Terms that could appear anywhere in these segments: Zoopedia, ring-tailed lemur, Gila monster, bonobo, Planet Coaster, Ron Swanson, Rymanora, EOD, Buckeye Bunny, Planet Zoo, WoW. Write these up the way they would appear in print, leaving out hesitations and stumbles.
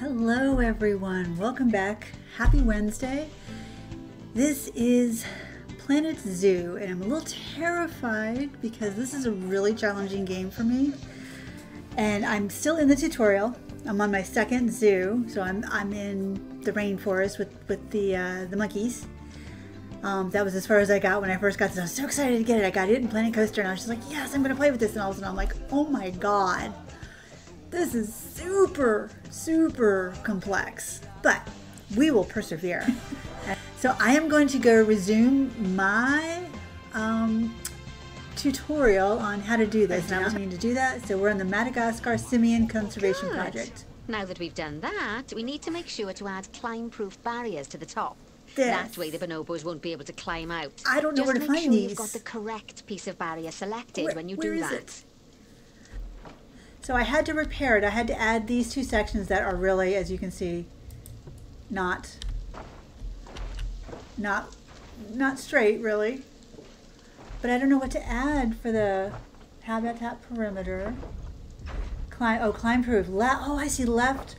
Hello everyone, welcome back. Happy Wednesday. This is Planet Zoo and I'm a little terrified because this is a really challenging game for me. And I'm still in the tutorial. I'm on my second zoo, so I'm in the rainforest with the monkeys. That was as far as I got when I first got this. I was so excited to get it. I got it in Planet Coaster and I was just like, yes, I'm gonna play with this. And all of a sudden I'm like, oh my God. This is super, super complex, but we will persevere. So I am going to go resume my tutorial on how to do this. And I'm going to do that. So we're on the Madagascar Simian Conservation Project. Now that we've done that, we need to make sure to add climb-proof barriers to the top. That way the bonobos won't be able to climb out. I don't know where to find these. Just make sure you've got the correct piece of barrier selected when you do that. Where is it? So I had to repair it. I had to add these two sections that are really, as you can see, not straight really. But I don't know what to add for the habitat perimeter. Climb proof. Oh, I see left,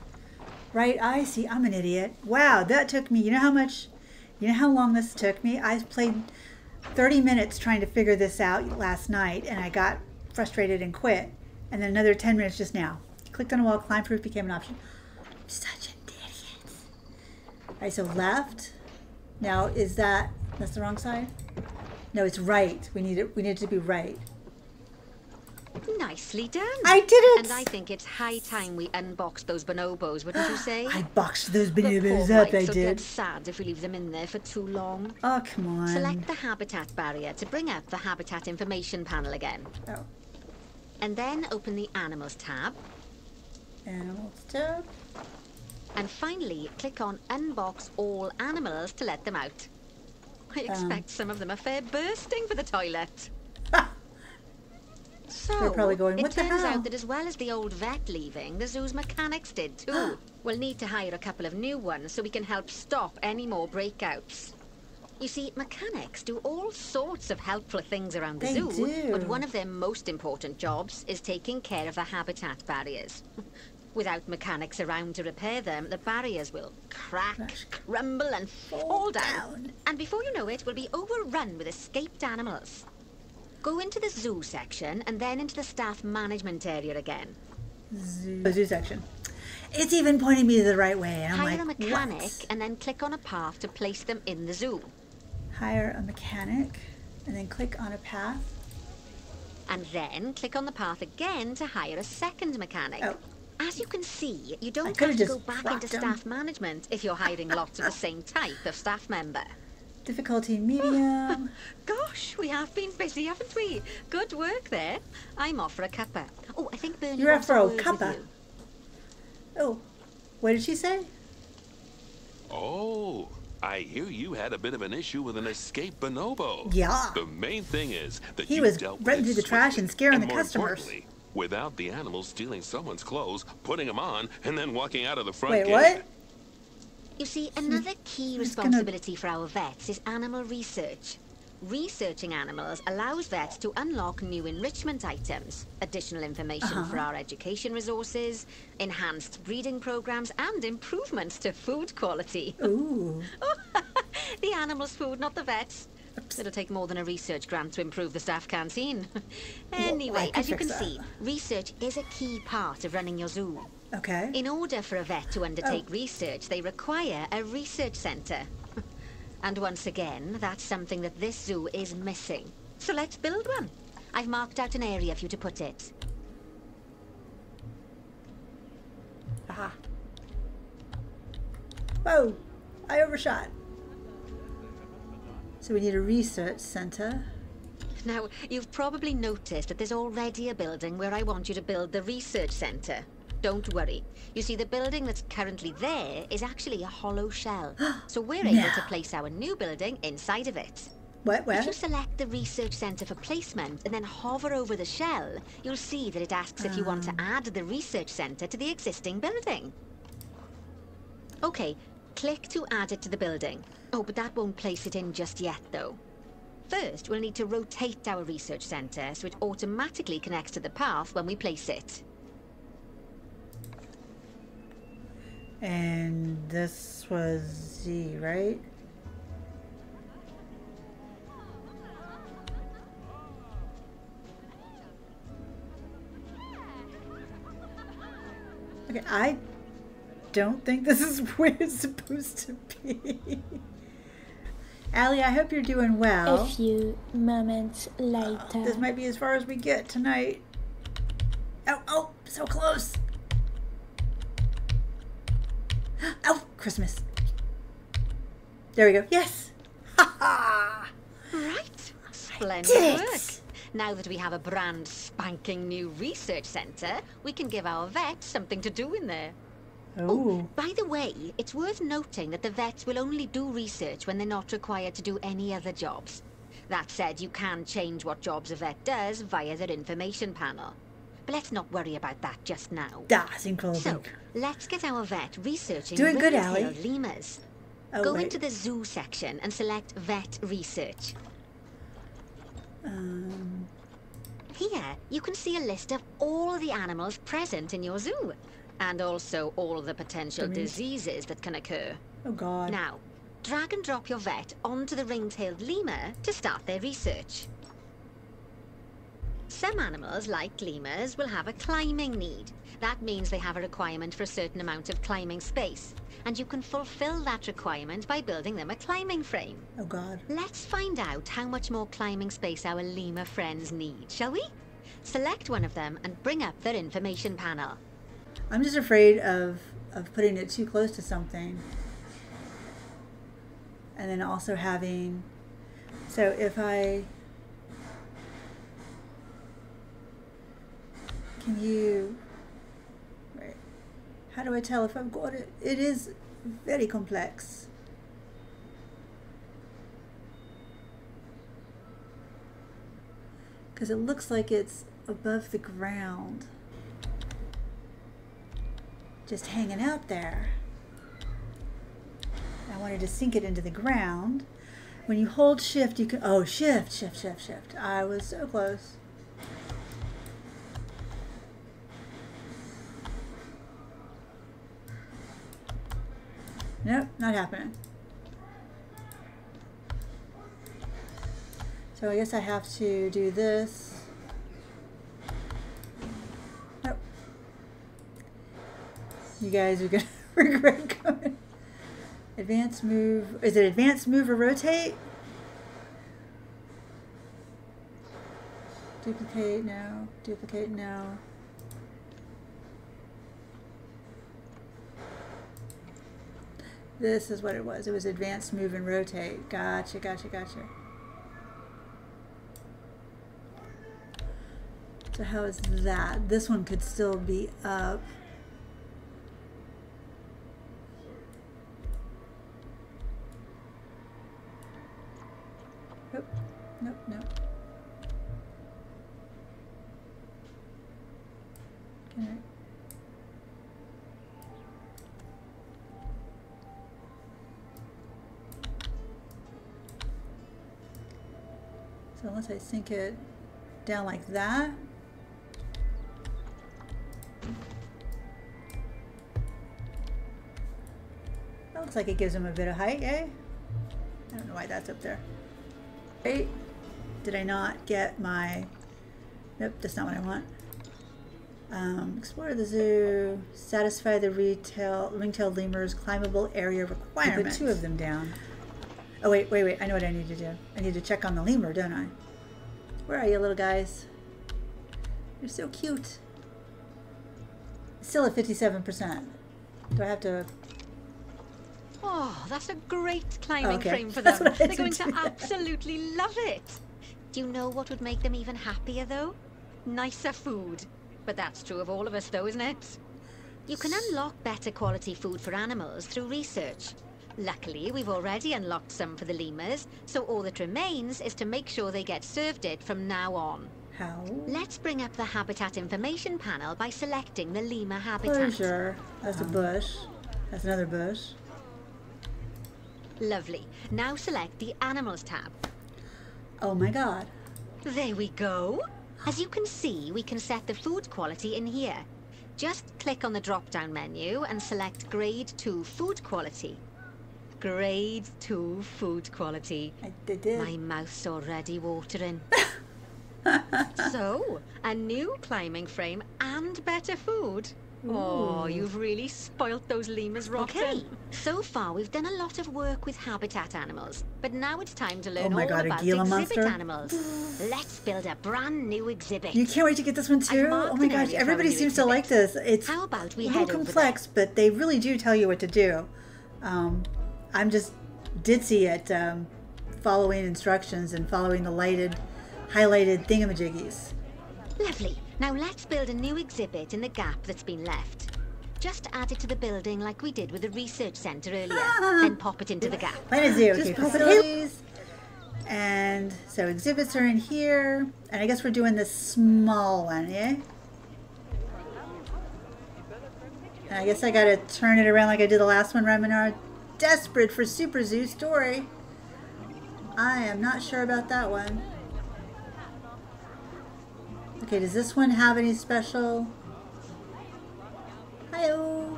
right. I see. I'm an idiot. Wow, that took me. You know how long this took me? I played 30 minutes trying to figure this out last night, and I got frustrated and quit. And then another 10 minutes just now. Clicked on a wall, climb proof became an option. I'm such an idiot. All right, so left. Now is that, that's the wrong side? No, it's right. We need it to be right. Nicely done. I did it. And I think it's high time we unboxed those bonobos, wouldn't you say? I boxed those bonobos up, I did. It's sad if we leave them in there for too long. Oh, come on. Select the habitat barrier to bring up the habitat information panel again. Oh. And then open the Animals tab. Animals tab. And finally, click on Unbox All Animals to let them out. I expect some of them are fair bursting for the toilet. So, they're probably going, what the hell? It turns out that as well as the old vet leaving, the zoo's mechanics did too. We'll need to hire a couple of new ones so we can help stop any more breakouts. You see, mechanics do all sorts of helpful things around the zoo, but one of their most important jobs is taking care of the habitat barriers. Without mechanics around to repair them, the barriers will crack, crumble, and fall down. And before you know it, we'll be overrun with escaped animals. Go into the zoo section and then into the staff management area again. Zoo section. It's even pointing me the right way. I'm like, hire a mechanic and then click on a path to place them in the zoo. Hire a mechanic and then click on a path. And then click on the path again to hire a second mechanic. Oh. As you can see, you don't have to go back into staff management if you're hiring lots of the same type of staff member. Difficulty medium. Gosh, we have been busy, haven't we? Good work there. I'm off for a cuppa. Oh, I think Bernie wants to work with you. You're off for a cuppa? Oh, what did she say? Oh. I hear you had a bit of an issue with an escaped bonobo. Yeah. The main thing is that he was running through the trash and scaring the customers. Without the animals stealing someone's clothes, putting them on, and then walking out of the front gate. Wait, what? You see, another key responsibility for our vets is animal research. Researching animals allows vets to unlock new enrichment items, additional information for our education resources, enhanced breeding programs, and improvements to food quality. Ooh. The animals' food, not the vets. Oops. It'll take more than a research grant to improve the staff canteen. Anyway, as you can see, research is a key part of running your zoo. Okay. In order for a vet to undertake research, they require a research center. And once again, that's something that this zoo is missing. So let's build one. I've marked out an area for you to put it. Aha. Whoa, I overshot. So we need a research center. Now, you've probably noticed that there's already a building where I want you to build the research center. Don't worry. You see, the building that's currently there is actually a hollow shell. So we're able to place our new building inside of it. Where? If you select the research center for placement and then hover over the shell, you'll see that it asks if you want to add the research center to the existing building. Okay, click to add it to the building. Oh, but that won't place it in just yet, though. First, we'll need to rotate our research center so it automatically connects to the path when we place it. And this was Z, right? Okay, I don't think this is where it's supposed to be. Allie, I hope you're doing well. A few moments later. Oh, this might be as far as we get tonight. Oh, oh, so close. Oh, Christmas. There we go. Yes. Ha ha. Right. Splendid work. Now that we have a brand spanking new research centre, we can give our vets something to do in there. Oh. Oh, by the way, it's worth noting that the vets will only do research when they're not required to do any other jobs. That said, you can change what jobs a vet does via their information panel. But let's not worry about that just now. That's incredible. So, let's get our vet researching lemurs. Oh, Go into the zoo section and select vet research. Here, you can see a list of all the animals present in your zoo, and also all the potential diseases that can occur. Oh, God. Now, drag and drop your vet onto the ring-tailed lemur to start their research. Some animals, like lemurs, will have a climbing need. That means they have a requirement for a certain amount of climbing space, and you can fulfill that requirement by building them a climbing frame. Oh, God. Let's find out how much more climbing space our lemur friends need, shall we? Select one of them and bring up their information panel. I'm just afraid of putting it too close to something. And then also having... So if I... Can you... How do I tell if I've got it? It is very complex. Because it looks like it's above the ground. Just hanging out there. I wanted to sink it into the ground. When you hold shift, you can... Oh, shift, shift, shift, shift. I was so close. Nope, not happening. So I guess I have to do this. Nope. You guys are gonna regret going. Advance move. Is it advance move or rotate? Duplicate, no. Duplicate, no. This is what it was. It was advanced move and rotate. Gotcha, gotcha, gotcha. So how is that? This one could still be up. Nope, nope, nope. Can I? So unless I sink it down like that. That looks like it gives him a bit of height, eh? I don't know why that's up there. Wait, did I not get my... Nope, that's not what I want. Explore the zoo, satisfy the ring-tailed lemur's climbable area requirements. Put two of them down. Oh, wait, wait, wait. I know what I need to do. I need to check on the lemur, don't I? Where are you, little guys? You're so cute. Still at 57%. Do I have to... Oh, that's a great climbing frame for them. They're going to absolutely love it. Do you know what would make them even happier, though? Nicer food. But that's true of all of us, though, isn't it? You can unlock better quality food for animals through research. Luckily, we've already unlocked some for the lemurs, so all that remains is to make sure they get served it from now on. How? Let's bring up the habitat information panel by selecting the lemur habitat. Sure. That's a bush. That's another bush. Lovely. Now select the animals tab. Oh my God. There we go. As you can see, we can set the food quality in here. Just click on the drop-down menu and select Grade 2 Food Quality. Grade 2 Food Quality. I did it. My mouth's already watering. So, a new climbing frame and better food. Ooh. Oh, you've really spoilt those lemurs rotten. Okay, so far we've done a lot of work with habitat animals, but now it's time to learn all about exhibit animals. Let's build a brand new exhibit. You can't wait to get this one too? Oh my gosh, everybody seems to like this. It's a little complex, but they really do tell you what to do. I'm just ditzy at following instructions and following the lighted, highlighted thingamajiggies. Lovely. Now let's build a new exhibit in the gap that's been left. Just add it to the building like we did with the research center earlier, then pop it into the gap. Planet Zoo, okay, facilities. And so exhibits are in here. And I guess we're doing this small one, yeah? And I guess I gotta turn it around like I did the last one, Rymanora. Desperate for Super Zoo story. I am not sure about that one. Okay, does this one have any special? Hi-oh!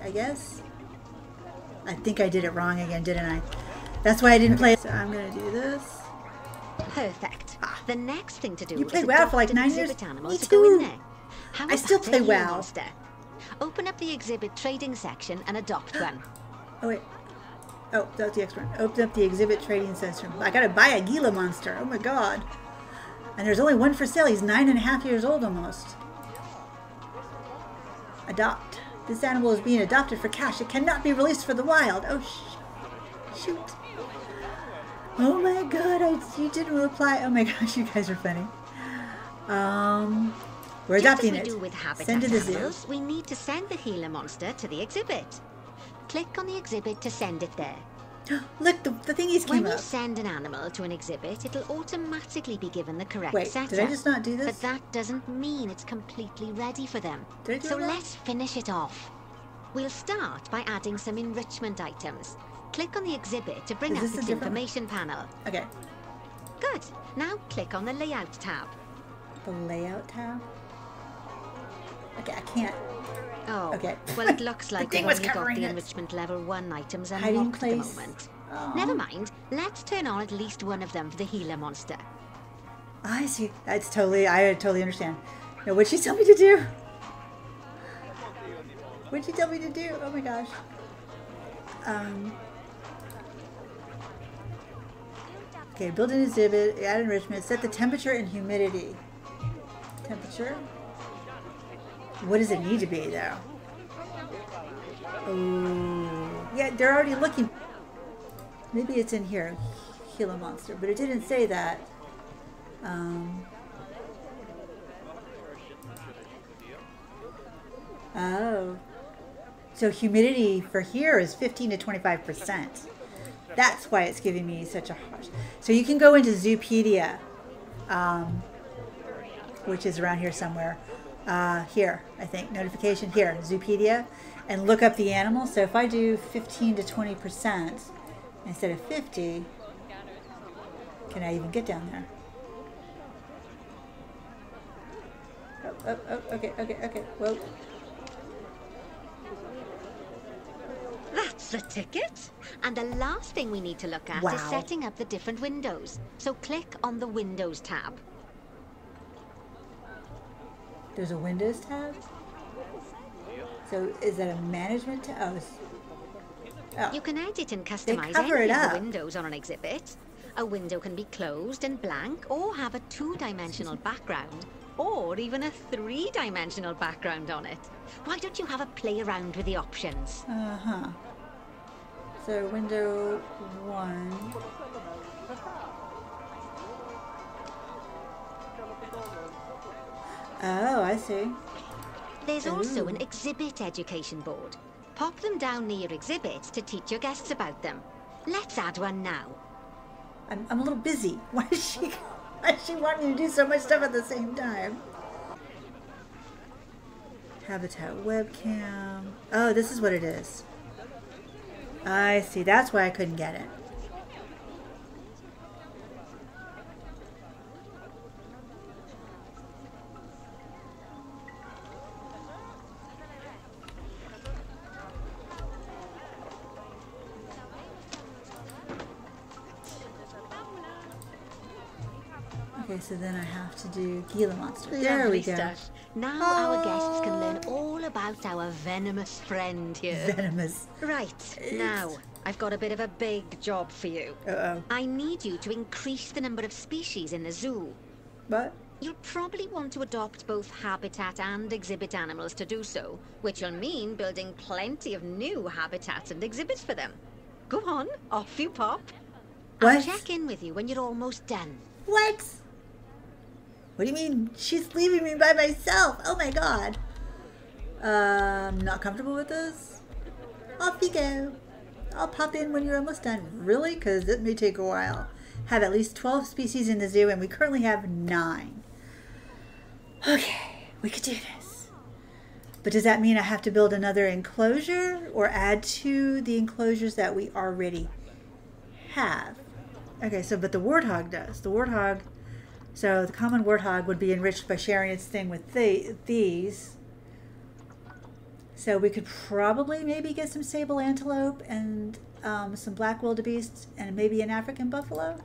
I guess? I think I did it wrong again, didn't I? That's why I didn't play it. So I'm gonna do this. Perfect. Ah. The next thing to do is played WoW for like 9 years. Me too! I still play WoW. Monster? Open up the exhibit trading section and adopt one. Oh wait. Oh, that's the extra one. Open up the exhibit trading section. I gotta buy a Gila monster. Oh my god. And there's only one for sale. He's 9.5 years old almost. Adopt. This animal is being adopted for cash. It cannot be released for the wild. Oh, shoot. Oh my god, you didn't reply. Oh my gosh, you guys are funny. We're adopting it. Send to the zoo. We need to send the Gila monster to the exhibit. Click on the exhibit to send it there. Look, the thingies came up. When you send an animal to an exhibit, it'll automatically be given the correct setup. Did I just not do this? But that doesn't mean it's completely ready for them. So let's finish it off. We'll start by adding some enrichment items. Click on the exhibit to bring up its information panel. Okay. Good. Now click on the layout tab. The layout tab? Okay, I can't. Oh, okay. Well, it looks like we've only got the enrichment level 1 items unlocked at the moment. Oh. Never mind. Let's turn on at least one of them for the Gila monster. I see. That's totally. I totally understand. Now, what'd she tell me to do? What'd she tell me to do? Oh my gosh. Okay, build an exhibit, add enrichment, set the temperature and humidity. Temperature. What does it need to be, though? Oh, yeah, they're already looking. Maybe it's in here, Gila monster, but it didn't say that. Oh, so humidity for here is 15 to 25%. That's why it's giving me such a harsh. So you can go into Zoopedia, which is around here somewhere. Here, I think, notification here, Zoopedia, and look up the animal. So if I do 15 to 20% instead of 50, can I even get down there? Oh, oh, oh, okay, okay, okay, whoa. That's the ticket. And the last thing we need to look at is setting up the different windows. So click on the Windows tab. There's a Windows tab. So is that a management tab? Oh. You can edit and customize any of the windows on an exhibit. A window can be closed and blank, or have a 2-dimensional background, or even a 3-dimensional background on it. Why don't you have a play around with the options? Uh-huh. So window 1. Oh, I see. There's also an exhibit education board. Pop them down near exhibits to teach your guests about them. Let's add one now. I'm a little busy. Why is she wanting to do so much stuff at the same time? Habitat webcam. Oh, this is what it is. I see. That's why I couldn't get it. Okay, so then I have to do Gila monster. There we go. Stuff. Now our guests can learn all about our venomous friend here. Venomous. Right, now, I've got a bit of a big job for you. Uh-oh. I need you to increase the number of species in the zoo. What? You'll probably want to adopt both habitat and exhibit animals to do so, which will mean building plenty of new habitats and exhibits for them. Go on, off you pop. What? I'll check in with you when you're almost done. What? What do you mean? She's leaving me by myself. Oh my god. I'm not comfortable with this. Off you go. I'll pop in when you're almost done. Really? Because it may take a while. Have at least 12 species in the zoo, and we currently have 9. Okay, we could do this. But does that mean I have to build another enclosure or add to the enclosures that we already have? Okay, so, but the warthog does. The warthog, so the common warthog would be enriched by sharing its thing with these. So we could probably maybe get some sable antelope and some black wildebeests and maybe an African buffalo.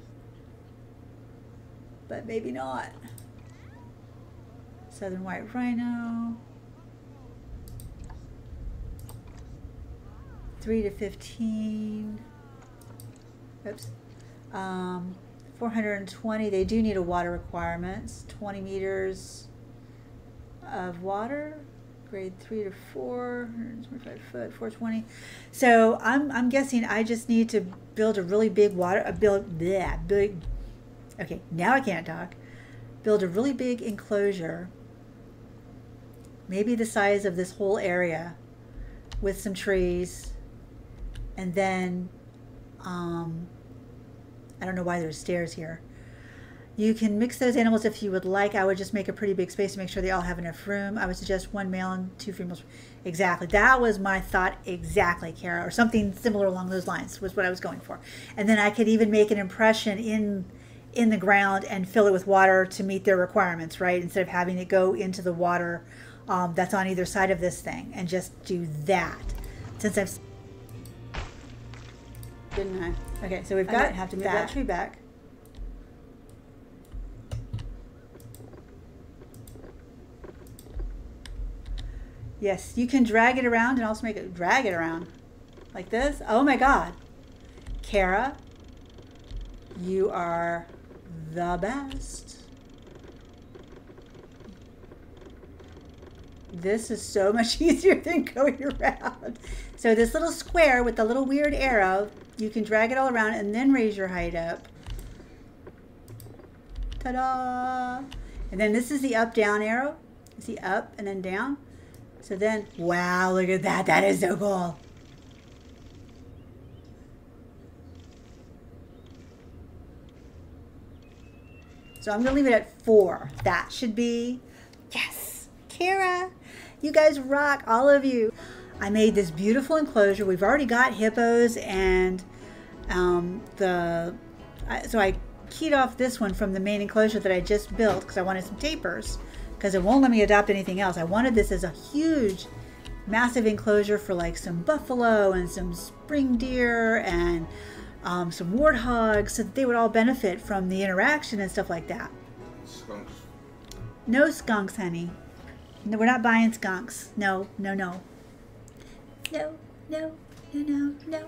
But maybe not. Southern white rhino. 3 to 15. Oops. 420. They do need a water requirement. It's 20 meters of water. Grade 3 to 4, 125 foot, 420. So I'm guessing I just need to build a really big Build a really big enclosure, maybe the size of this whole area, with some trees, and then I don't know why there's stairs here. You can mix those animals if you would like. I would just make a pretty big space to make sure they all have enough room. I would suggest 1 male and 2 females. Exactly. That was my thought exactly, Kara, or something similar along those lines was what I was going for. And then I could even make an impression in the ground and fill it with water to meet their requirements, right? Instead of having it go into the water that's on either side of this thing, and just do that. Since I've... Didn't I? Okay, so we've got... I might have to move that tree back. Yes, you can drag it around and also make it drag it around like this. Oh my god. Kara, you are the best. This is so much easier than going around. So this little square with the little weird arrow, you can drag it all around and then raise your height up. Ta-da! And then this is the up-down arrow. See, up and then down. So then, wow, look at that. That is so cool. So I'm going to leave it at 4. That should be, yes, Kara, you guys rock, all of you. I made this beautiful enclosure. We've already got hippos and so I keyed off this one from the main enclosure that I just built because I wanted some tapirs. Because it won't let me adopt anything else. I wanted this as a huge, massive enclosure for like some buffalo and some spring deer and some warthogs, so that they would all benefit from the interaction and stuff like that. Skunks. No skunks, honey. No, we're not buying skunks. No, no, no. No, no, no, no,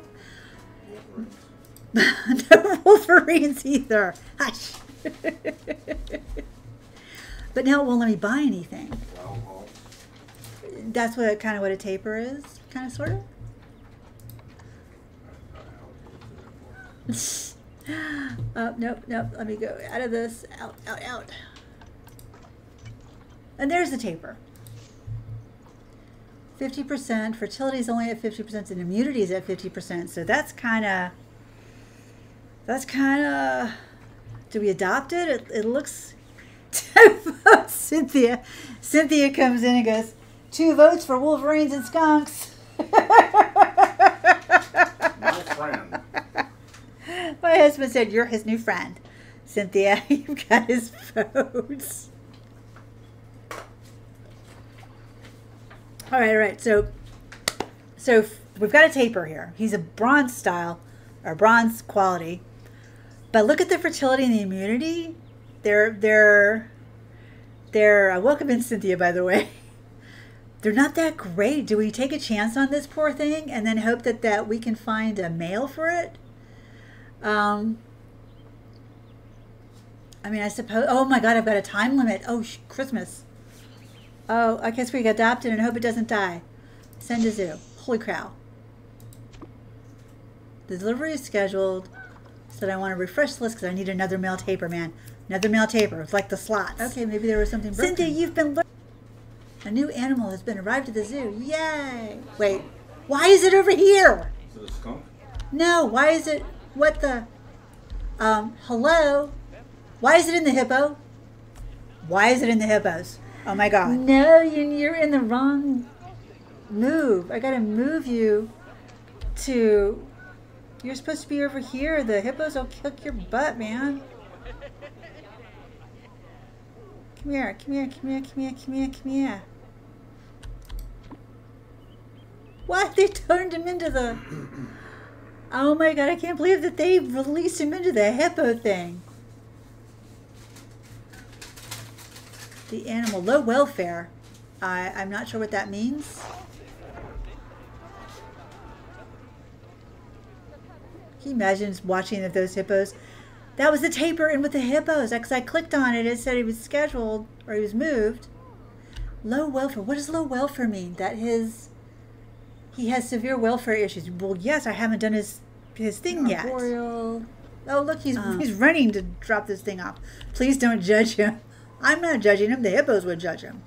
no. No wolverines either. Hush. But now it won't let me buy anything. That's what kind of what a taper is, kind of sort of. Nope, nope. Let me go out of this. Out, out, out. And there's the taper. 50%. Fertility is only at 50%, and immunity is at 50%. So that's kind of. Do we adopt it? It looks. 2 votes. Cynthia comes in and goes, 2 votes for wolverines and skunks. My friend. My husband said, you're his new friend. Cynthia, you've got his votes. All right, so we've got a taper here. He's a bronze style, or bronze quality. But look at the fertility and the immunity. They're welcome in, Cynthia, by the way. They're not that great. Do we take a chance on this poor thing and then hope that, we can find a male for it? I mean, I suppose, oh my God, I've got a time limit. Oh, Christmas. Oh, I guess we adopt it and hope it doesn't die. Send to zoo. Holy cow. The delivery is scheduled. So I want to refresh the list because I need another mail taper, man. Another mail taper. It's like the slots. Okay, maybe there was something broken. Cindy, you've been looking. A new animal has been arrived at the zoo. Yay! Wait, why is it over here? Is it a skunk? No, why is it, what the, hello? Why is it in the hippo? Why is it in the hippos? Oh my God. No, you're in the wrong move. I gotta move you to, you're supposed to be over here. The hippos will kick your butt, man. Come here, come here, come here, come here, come here, come here. What? They turned him into the... Oh my God, I can't believe that they released him into the hippo thing. The animal, low welfare. I'm not sure what that means. Can you imagine watching of those hippos? That was the taper in with the hippos because I clicked on it. It said he was scheduled or he was moved. Low welfare. What does low welfare mean? That he has severe welfare issues. Well, yes, I haven't done his thing yet. Boreal. Oh, look, he's running to drop this thing off. Please don't judge him. I'm not judging him. The hippos would judge him.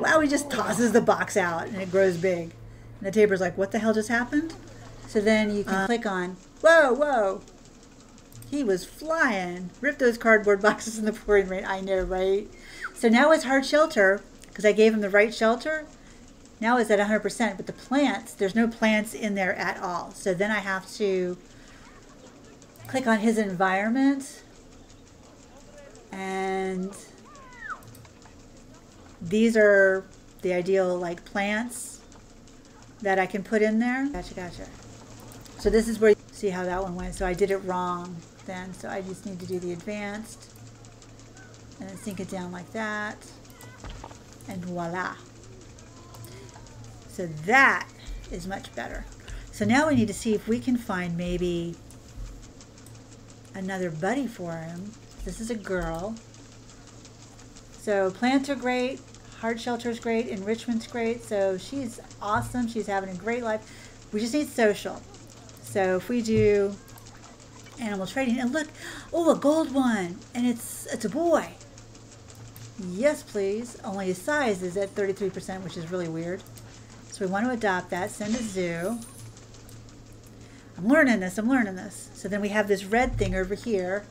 Wow, he just tosses the box out and it grows big. And the taper's like, what the hell just happened? So then you can click on, whoa, whoa. He was flying. Rip those cardboard boxes in the pouring rain. I know, right? So now it's hard shelter, because I gave him the right shelter. Now it's at 100%, but the plants, there's no plants in there at all. So then I have to click on his environment. And these are the ideal like plants that I can put in there. Gotcha, gotcha. So this is where you see how that one went. So I did it wrong then. So I just need to do the advanced and then sink it down like that. And voila. So that is much better. So now we need to see if we can find maybe another buddy for him. This is a girl. So plants are great. Hard shelter is great. Enrichment's great. So she's awesome. She's having a great life. We just need social. So if we do animal trading, and look, oh, a gold one, and it's a boy. Yes, please. Only his size is at 33%, which is really weird. So we want to adopt that, send to zoo. I'm learning this, So then we have this red thing over here.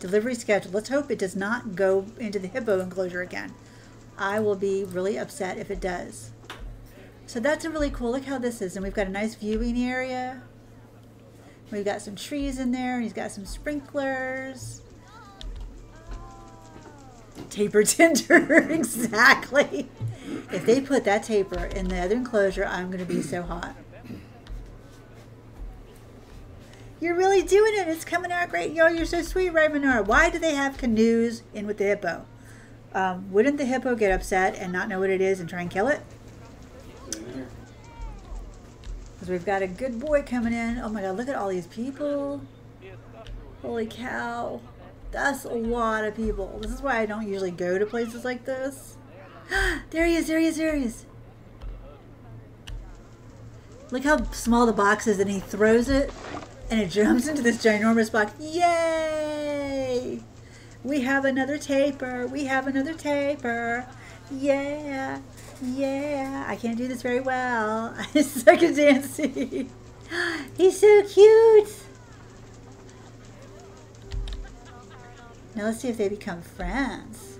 Delivery schedule. Let's hope it does not go into the hippo enclosure again. I will be really upset if it does. So that's a really cool, look how this is. And we've got a nice viewing area. We've got some trees in there. He's got some sprinklers. Taper tinder, exactly. If they put that taper in the other enclosure, I'm gonna be so hot. You're really doing it. It's coming out great. Yo, you're so sweet, Rymanora. Why do they have canoes in with the hippo? Wouldn't the hippo get upset and not know what it is and try and kill it? Because we've got a good boy coming in. Oh my God, look at all these people. Holy cow. That's a lot of people. This is why I don't usually go to places like this. There he is, there he is, there he is. Look how small the box is and he throws it. And it jumps into this ginormous box. Yay! We have another taper. We have another taper. Yeah. Yeah. I can't do this very well. I suck at dancing. He's so cute. Now let's see if they become friends.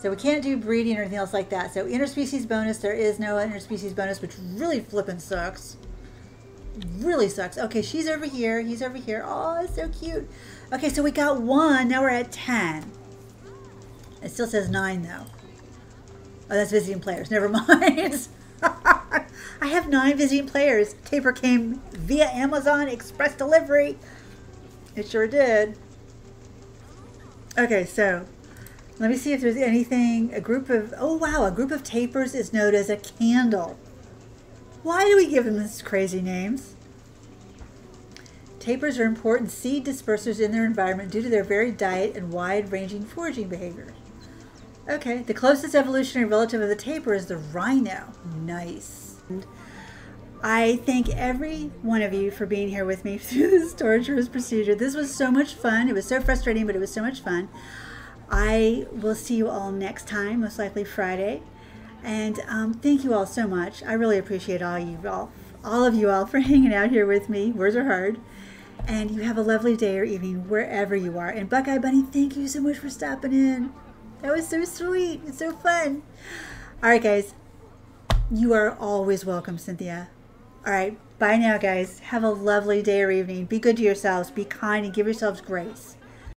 So we can't do breeding or anything else like that. So interspecies bonus. There is no interspecies bonus, which really flippin' sucks. Really sucks. Okay, she's over here. He's over here. Oh, it's so cute. Okay, so we got one. Now we're at 10. It still says 9, though. Oh, that's visiting players. Never mind. I have 9 visiting players. Taper came via Amazon Express delivery. It sure did. Okay, so let me see if there's anything. Oh wow, a group of tapers is known as a candle. Why do we give them these crazy names? Tapers are important seed dispersers in their environment due to their varied diet and wide-ranging foraging behavior. Okay, the closest evolutionary relative of the tapir is the rhino. Nice. I thank every one of you for being here with me through this storage rules procedure. This was so much fun. It was so frustrating, but it was so much fun. I will see you all next time, most likely Friday. And thank you all so much. I really appreciate all of you all for hanging out here with me. Words are hard. And you have a lovely day or evening wherever you are. And Buckeye Bunny, thank you so much for stopping in. That was so sweet. It's so fun. All right, guys. You are always welcome, Cynthia. All right. Bye now, guys. Have a lovely day or evening. Be good to yourselves. Be kind and give yourselves grace.